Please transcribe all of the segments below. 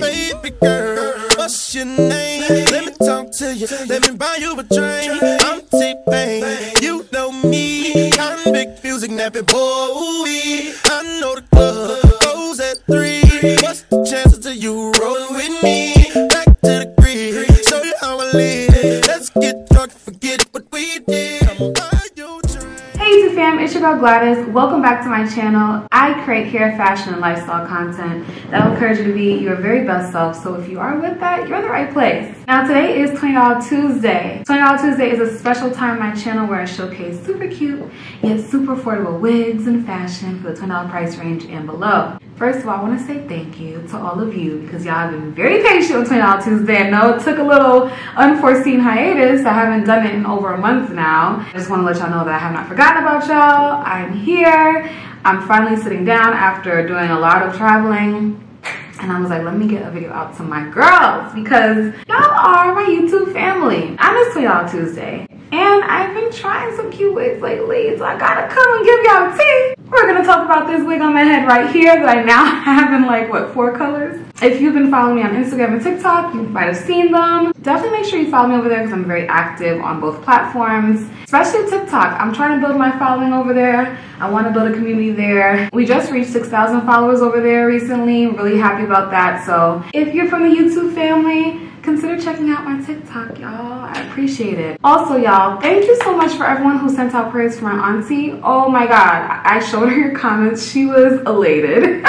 baby girl, what's your name? Let me talk to you, let me buy you a drink. I'm T-Pain, you know me. Convict music, nappy boy. I know the club goes at 3. What's the chances of you rolling with me? Back to the grid, show you how I live. Let's get drunk and forget what we did. Fam, it's your girl Gladys. Welcome back to my channel. I create hair, fashion, and lifestyle content that will encourage you to be your very best self. So if you are with that, you're in the right place. Now today is $20 Tuesday. $20 Tuesday is a special time on my channel where I showcase super cute yet super affordable wigs and fashion for the $20 price range and below. First of all, I want to say thank you to all of you because y'all have been very patient with $20 Tuesday. I know it took a little unforeseen hiatus. I haven't done it in over a month now. I just want to let y'all know that I have not forgotten about y'all. I'm here. I'm finally sitting down after doing a lot of traveling. And I was like, let me get a video out to my girls because y'all are my YouTube family. I miss $20 Tuesday. And I've been trying some cute wigs lately, so I gotta come and give y'all tea. We're gonna talk about this wig on my head right here that I now have in like, what, 4 colors? If you've been following me on Instagram and TikTok, you might have seen them. Definitely make sure you follow me over there because I'm very active on both platforms, especially TikTok. I'm trying to build my following over there. I want to build a community there. We just reached 6,000 followers over there recently. Really happy about that. So if you're from the YouTube family, consider checking out my TikTok, y'all. I appreciate it. Also, y'all, thank you so much for everyone who sent out prayers for my auntie. Oh my God, I showed her your comments. She was elated.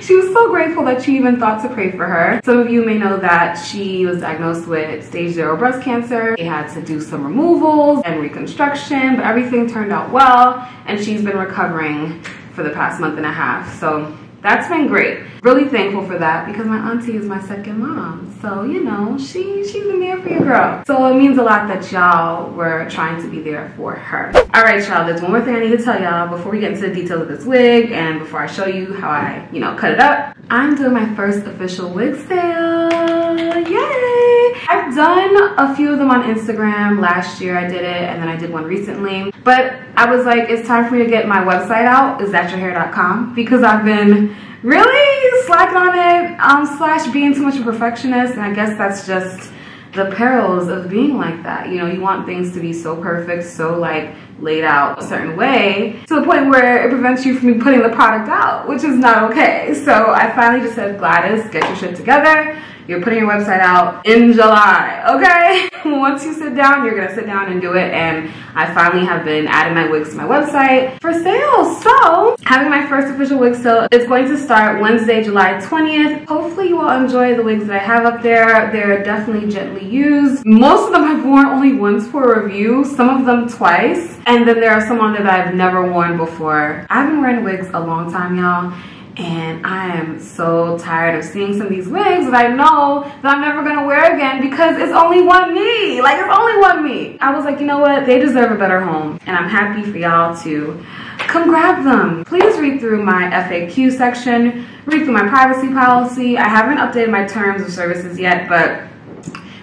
She was so grateful that you even thought to pray for her. Some of you may know that she was diagnosed with stage 0 breast cancer. They had to do some removals and reconstruction, but everything turned out well, and she's been recovering for the past month and a half. So that's been great. Really thankful for that because my auntie is my second mom. So, you know, she's been there for your girl. So it means a lot that y'all were trying to be there for her. All right, y'all, there's one more thing I need to tell y'all before we get into the details of this wig and before I show you how I, you know, cut it up. I'm doing my first official wig sale. Yay! I've done a few of them on Instagram. Last year I did it and then I did one recently. But I was like, it's time for me to get my website out, isthatyourhairrr.com, because I've been really slacking on it, / being too much of a perfectionist, and I guess that's just the perils of being like that. You know, you want things to be so perfect, so like laid out a certain way to the point where it prevents you from putting the product out, which is not okay. So I finally just said, Gladys, get your shit together. You're putting your website out in July, okay? Once you sit down, you're gonna sit down and do it. And I finally have been adding my wigs to my website for sale. So having my first official wig sale, it's going to start Wednesday, July 20th. Hopefully you all enjoy the wigs that I have up there. They're definitely gently used. Most of them I've worn only once for review, some of them twice. And then there are some on there that I've never worn before. I've been wearing wigs a long time, y'all. And I am so tired of seeing some of these wigs that I know that I'm never gonna wear again because it's only one me. Like, it's only one me. I was like, you know what? They deserve a better home. And I'm happy for y'all to come grab them. Please read through my FAQ section, read through my privacy policy. I haven't updated my terms of services yet, but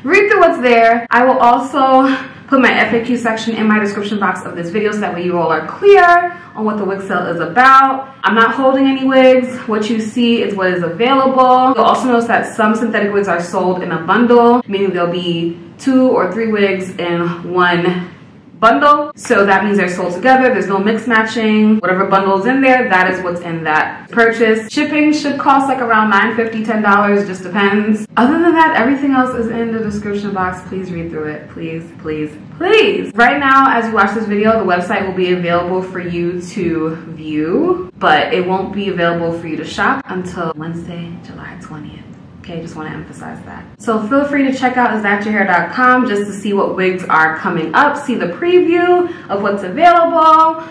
read through what's there. I will also put my FAQ section in my description box of this video so that way you all are clear on what the wig sale is about. I'm not holding any wigs. What you see is what is available. You'll also notice that some synthetic wigs are sold in a bundle, meaning there'll be 2 or 3 wigs in one bundle. So that means they're sold together. There's no mix matching. Whatever bundle's in there, that is what's in that purchase. Shipping should cost like around $9.50, $10, just depends. Other than that, everything else is in the description box. Please read through it. Please, please, please. Right now, as you watch this video, the website will be available for you to view, but it won't be available for you to shop until Wednesday, July 20th. Okay, just want to emphasize that. So feel free to check out isthatyourhairrr.com just to see what wigs are coming up, see the preview of what's available.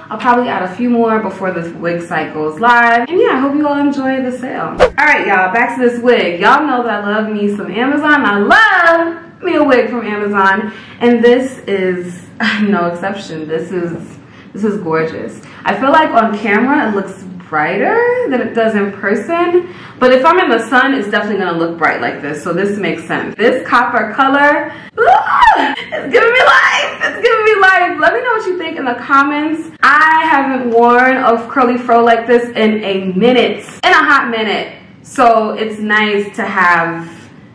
I'll probably add a few more before this wig site goes live. And yeah, I hope you all enjoy the sale. All right, y'all, back to this wig. Y'all know that I love me some Amazon. I love me a wig from Amazon. And this is no exception. This is gorgeous. I feel like on camera, it looks brighter than it does in person, but if I'm in the sun, it's definitely gonna look bright like this, so this makes sense. This copper color, it's giving me life, it's giving me life. Let me know what you think in the comments. I haven't worn a curly fro like this in a minute, in a hot minute. So it's nice to have,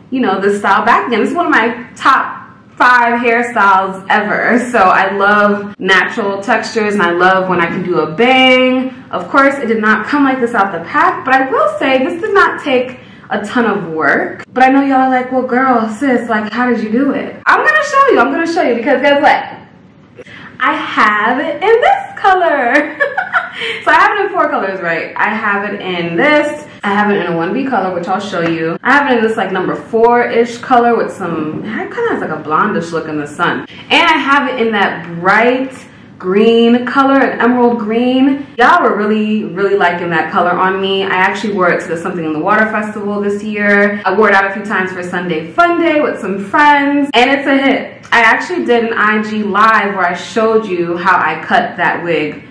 you know, this style back again. It's one of my top 5 hairstyles ever. So I love natural textures and I love when I can do a bang. Of course, it did not come like this out the pack, but I will say this did not take a ton of work. But I know y'all are like, well, girl, sis, like, how did you do it? I'm gonna show you because guess what? I have it in this color. So I have it in 4 colors, right? I have it in this. I have it in a 1B color, which I'll show you. I have it in this like number 4-ish color with some, it kind of has like a blondish look in the sun. And I have it in that bright green color, an emerald green. Y'all were really, really liking that color on me. I actually wore it to the Something in the Water Festival this year. I wore it out a few times for Sunday Fun Day with some friends, and it's a hit. I actually did an IG live where I showed you how I cut that wig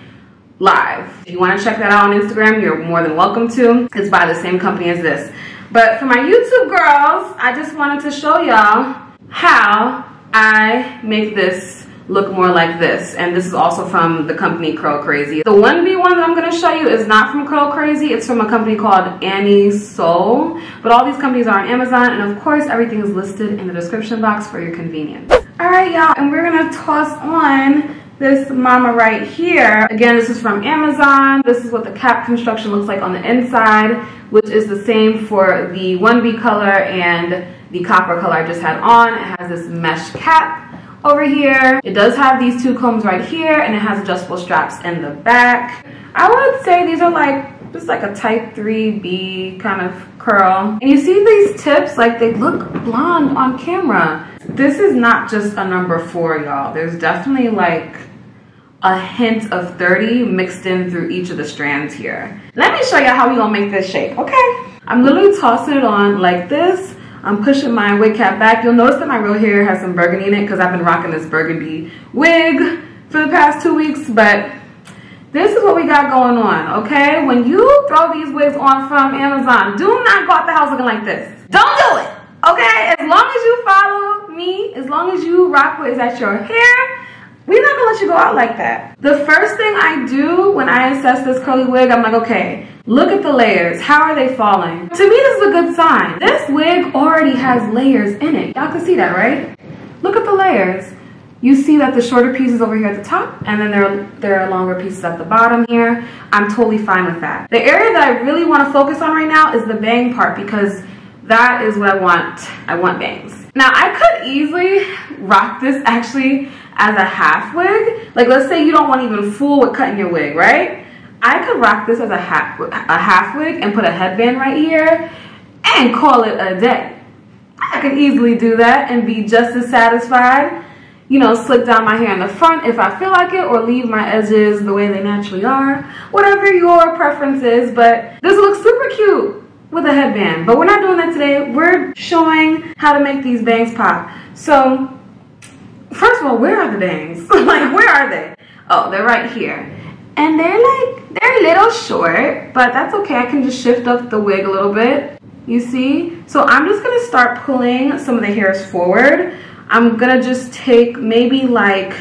live. If you want to check that out on Instagram, you're more than welcome to. It's by the same company as this. But for my YouTube girls, I just wanted to show y'all how I make this look more like this. And this is also from the company Curl Crazy. The 1B one that I'm going to show you is not from Curl Crazy. It's from a company called Annie Soul. But all these companies are on Amazon. And of course, everything is listed in the description box for your convenience. All right, y'all. And we're going to toss on this mama right here. Again, this is from Amazon. This is what the cap construction looks like on the inside, which is the same for the 1B color and the copper color I just had on. It has this mesh cap over here. It does have these 2 combs right here, and it has adjustable straps in the back. I would say these are like, just like a type 3B kind of curl. And you see these tips, like they look blonde on camera. This is not just a number 4, y'all. There's definitely like a hint of 30 mixed in through each of the strands here. Let me show you how we gonna make this shape, okay? I'm literally tossing it on like this. I'm pushing my wig cap back. You'll notice that my real hair has some burgundy in it because I've been rocking this burgundy wig for the past 2 weeks, but this is what we got going on, okay? When you throw these wigs on from Amazon, do not go out the house looking like this. Don't do it, okay? As long as you follow me, as long as you rock with Is That Your Hair, we're not gonna let you go out like that. The first thing I do when I assess this curly wig, I'm like, okay, look at the layers. How are they falling? To me, this is a good sign. This wig already has layers in it. Y'all can see that, right? Look at the layers. You see that the shorter piece is over here at the top, and then there are longer pieces at the bottom here. I'm totally fine with that. The area that I really wanna focus on right now is the bang part, because that is what I want. I want bangs. Now, I could easily rock this actually as a half wig. Like, let's say you don't want to even fool with cutting your wig, right? I could rock this as a half wig and put a headband right here and call it a day. I could easily do that and be just as satisfied. You know, slip down my hair in the front if I feel like it, or leave my edges the way they naturally are. Whatever your preference is, but this looks super cute with a headband. But we're not doing that today. We're showing how to make these bangs pop. So, first of all, where are the bangs? Like, where are they? Oh, they're right here. And they're like, they're a little short, but that's okay. I can just shift up the wig a little bit. You see? So I'm just gonna start pulling some of the hairs forward. I'm gonna just take maybe like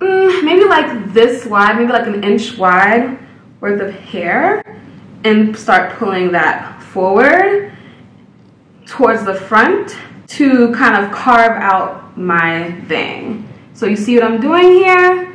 this wide, maybe like an inch wide worth of hair, and start pulling that forward towards the front to kind of carve out my bang. So you see what I'm doing here?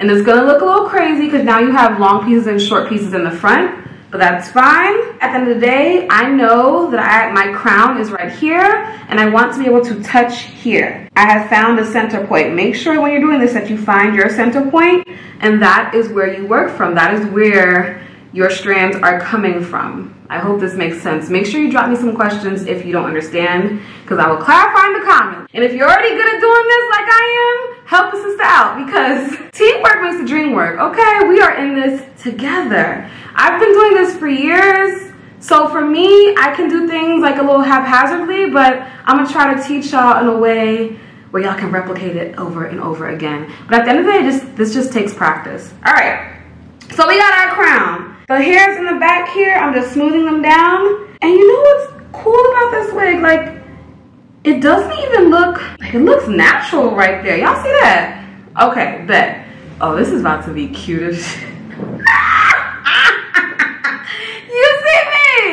And it's gonna look a little crazy because now you have long pieces and short pieces in the front, but that's fine. At the end of the day, I know that my crown is right here and I want to be able to touch here. I have found a center point. Make sure when you're doing this that you find your center point, and that is where you work from. That is where your strands are coming from. I hope this makes sense. Make sure you drop me some questions if you don't understand, because I will clarify in the comments. And if you're already good at doing this like I am, help the sister out, because teamwork makes the dream work, okay? We are in this together. I've been doing this for years, so for me, I can do things like a little haphazardly, but I'm gonna try to teach y'all in a way where y'all can replicate it over and over again. But at the end of the day, this just takes practice. All right, so we got our crown. The hairs in the back here, I'm just smoothing them down. And you know what's cool about this wig? Like, it doesn't even look, like it looks natural right there. Y'all see that? Okay, bet. Oh, this is about to be cute as shit. You see me?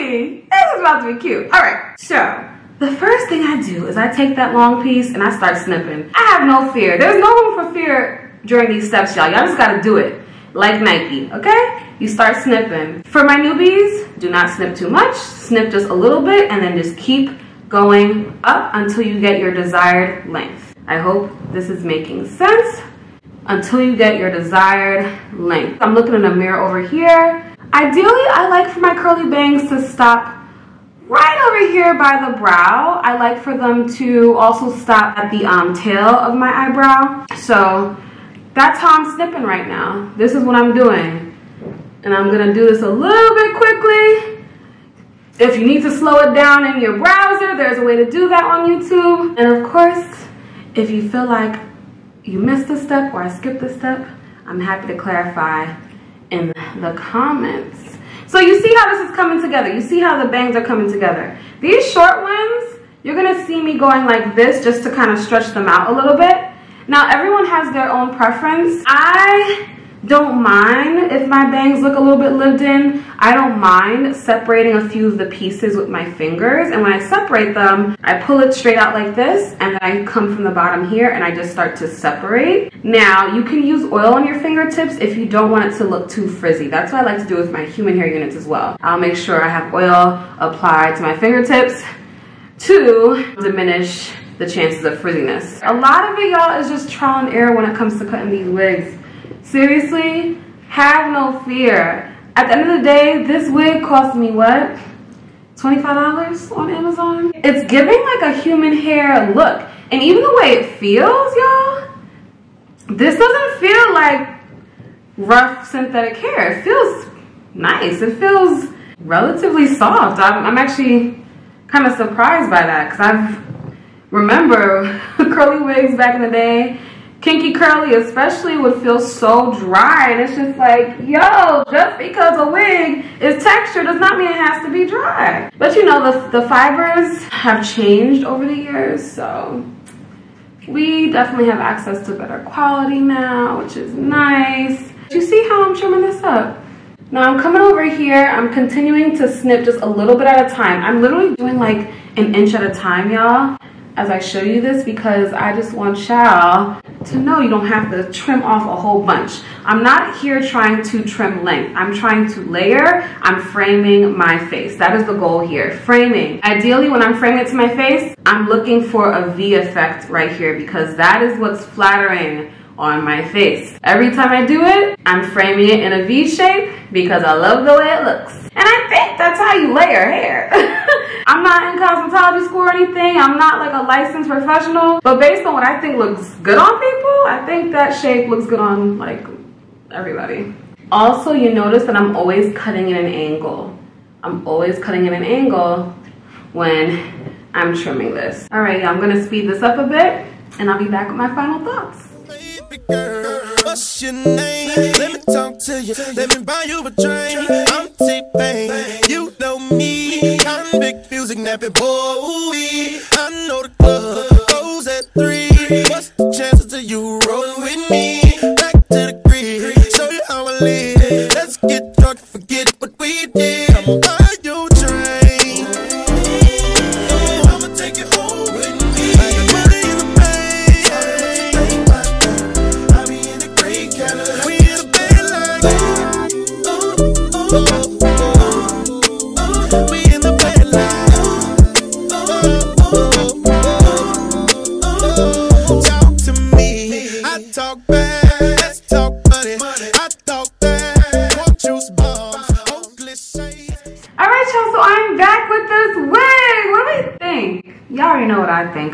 about to be cute. All right, so the first thing I do is I take that long piece and I start snipping. I have no fear. There's no room for fear during these steps, y'all. Y'all just gotta do it. Like Nike, okay? You start snipping. For my newbies, do not snip too much. Snip just a little bit and then just keep going up until you get your desired length. I hope this is making sense. Until you get your desired length. I'm looking in a mirror over here. Ideally, I like for my curly bangs to stop right over here by the brow. I like for them to also stop at the tail of my eyebrow. So that's how I'm snipping right now. This is what I'm doing. And I'm gonna do this a little bit quickly. If you need to slow it down in your browser, there's a way to do that on YouTube. And of course, if you feel like you missed a step or I skipped a step, I'm happy to clarify in the comments. So you see how this is coming together. You see how the bangs are coming together. These short ones, you're gonna see me going like this just to kind of stretch them out a little bit. Now everyone has their own preference. I don't mind if my bangs look a little bit lived in. I don't mind separating a few of the pieces with my fingers, and when I separate them, I pull it straight out like this, and then I come from the bottom here and I just start to separate. Now you can use oil on your fingertips if you don't want it to look too frizzy. That's what I like to do with my human hair units as well. I'll make sure I have oil applied to my fingertips to diminish the chances of frizziness. A lot of it, y'all, is just trial and error when it comes to cutting these wigs. Seriously, have no fear. At the end of the day, this wig cost me what? $25 on Amazon? It's giving like a human hair look. And even the way it feels, y'all, this doesn't feel like rough synthetic hair. It feels nice. It feels relatively soft. I'm actually kind of surprised by that because I remember curly wigs back in the day. Kinky curly especially would feel so dry, and it's just like, yo, just because a wig is textured does not mean it has to be dry. But you know, the fibers have changed over the years, so we definitely have access to better quality now, which is nice. You see how I'm trimming this up? Now I'm coming over here, I'm continuing to snip just a little bit at a time. I'm literally doing like an inch at a time, y'all, as I show you this, because I just want y'all to know you don't have to trim off a whole bunch. I'm not here trying to trim length. I'm trying to layer. I'm framing my face. That is the goal here, framing. Ideally, when I'm framing it to my face, I'm looking for a V effect right here because that is what's flattering on my face. Every time I do it, I'm framing it in a V shape because I love the way it looks. And I think that's how you layer hair. I'm not in cosmetology school or anything. I'm not like a licensed professional, but based on what I think looks good on people, I think that shape looks good on like everybody. Also, you notice that I'm always cutting at an angle. I'm always cutting at an angle when I'm trimming this. All right, I'm gonna speed this up a bit and I'll be back with my final thoughts. Girl, what's your name? Let me talk to you. Let me buy you a drink. I'm T-Pain. You know me. I'm big music nappy boy. I know the club goes at 3. What's the chances of you rolling with me? Back to the grid. Show you how I live. Let's get drunk and forget what we did. Come on, buy you a drink. I'ma take you home with me.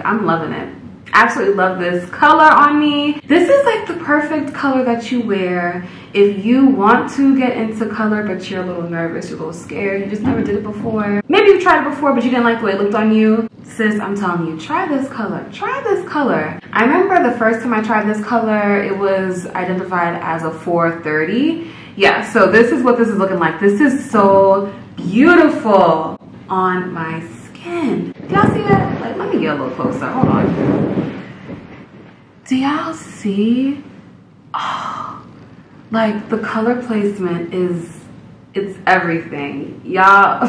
I'm loving it. Absolutely love this color on me. This is like the perfect color that you wear if you want to get into color, but you're a little nervous, you're a little scared, you just never did it before. Maybe you've tried it before, but you didn't like the way it looked on you. Sis, I'm telling you, try this color. Try this color. I remember the first time I tried this color, it was identified as a 430. Yeah, so this is what this is looking like. This is so beautiful on my skin. Do y'all see that? Like, let me get a little closer. Hold on. Do y'all see? Oh, like the color placement is, it's everything. Y'all,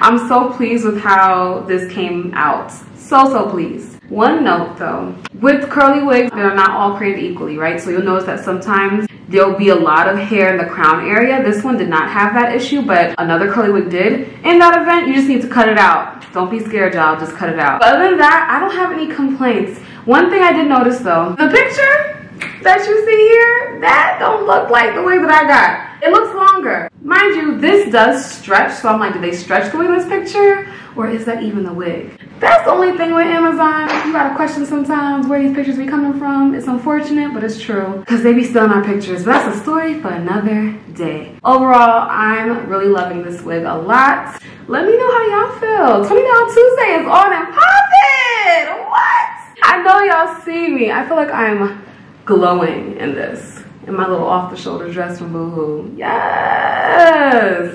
I'm so pleased with how this came out. So pleased. One note though, with curly wigs, they're not all created equally, right? So you'll notice that sometimes there'll be a lot of hair in the crown area. This one did not have that issue, but another curly wig did. In that event, you just need to cut it out. Don't be scared, y'all, just cut it out. But other than that, I don't have any complaints. One thing I did notice though, the picture that you see here, that don't look like the wig that I got. It looks longer. Mind you, this does stretch, so I'm like, did they stretch the wig in this picture? Or is that even the wig? That's the only thing with Amazon. You gotta question sometimes where these pictures be coming from. It's unfortunate, but it's true. Cause they be stealing our pictures. But that's a story for another day. Overall, I'm really loving this wig a lot. Let me know how y'all feel. $20 Tuesday is on and popping! What? I know y'all see me. I feel like I'm glowing in this. In my little off-the-shoulder dress from Boohoo. Yes!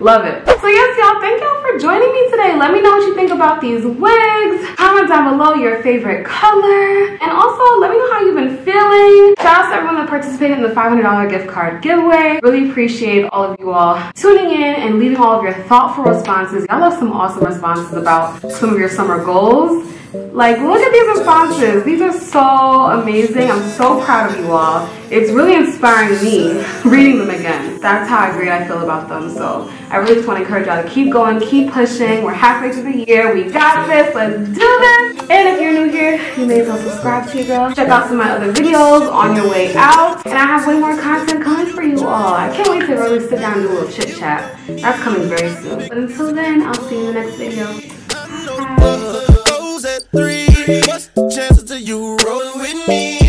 Love it. So yes, y'all, thank y'all for joining me today. Let me know what you think about these wigs. Comment down below your favorite color. And also, let me know how you've been feeling. Shout out to everyone that participated in the $500 gift card giveaway. Really appreciate all of you all tuning in and leaving all of your thoughtful responses. Y'all left some awesome responses about some of your summer goals. Like, look at these responses. These are so amazing. I'm so proud of you all. It's really inspiring me reading them again. That's how great I feel about them. So I really just want to encourage y'all to keep going, keep pushing. We're halfway through the year. We got this. Let's do this. And if you're new here, you may as well subscribe to your girl. Check out some of my other videos on your way out. And I have way more content coming for you all. I can't wait to really sit down and do a little chit chat. That's coming very soon. But until then, I'll see you in the next video. Bye. At 3, what's the chances of you rolling with me?